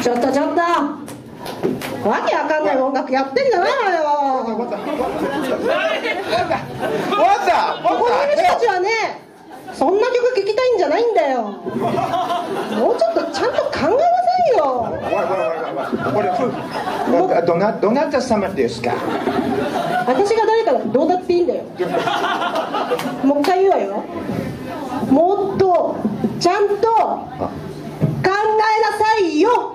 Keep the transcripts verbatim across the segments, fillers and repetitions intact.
ちょっとちょっと、わけわかんない音楽やってんじゃないわよ。終わった終わった。ここにいる人たちはね、そんな曲聴きたいんじゃないんだよ。もうちょっとちゃんと考えなさいよ。これこれどなどなた様ですか。私が誰かだとどうだっていいんだよ。もう一回言うわよ。もっとちゃんと考えなさいよ。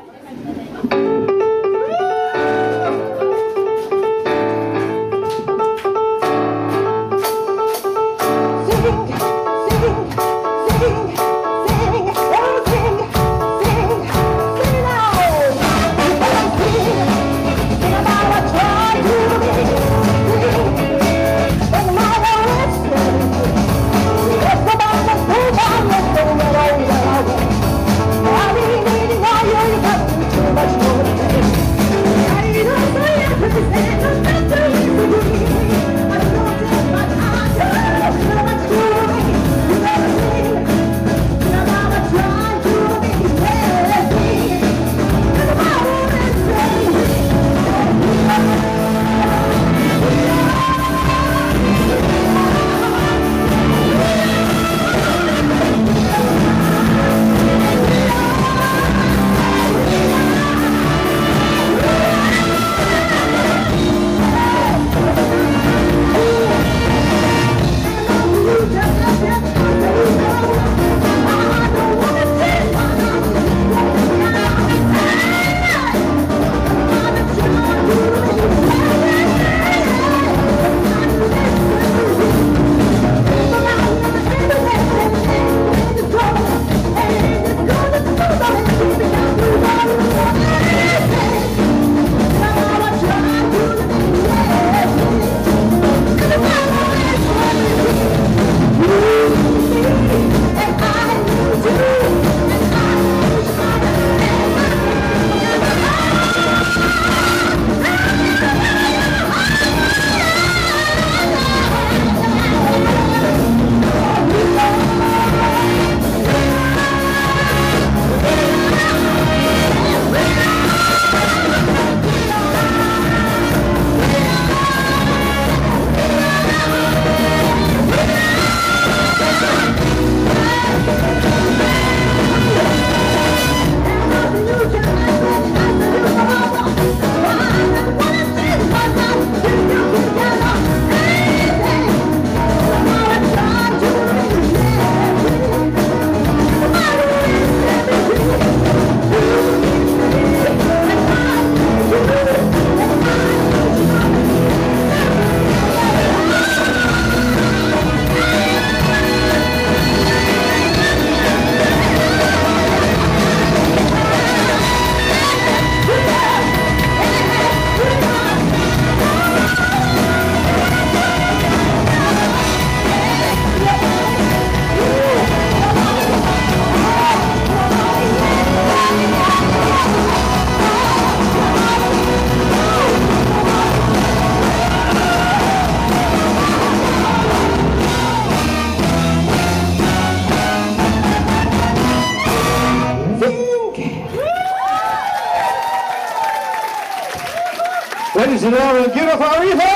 Ladies and gentlemen, beautiful Aretha!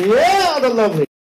Yeah, the lovely.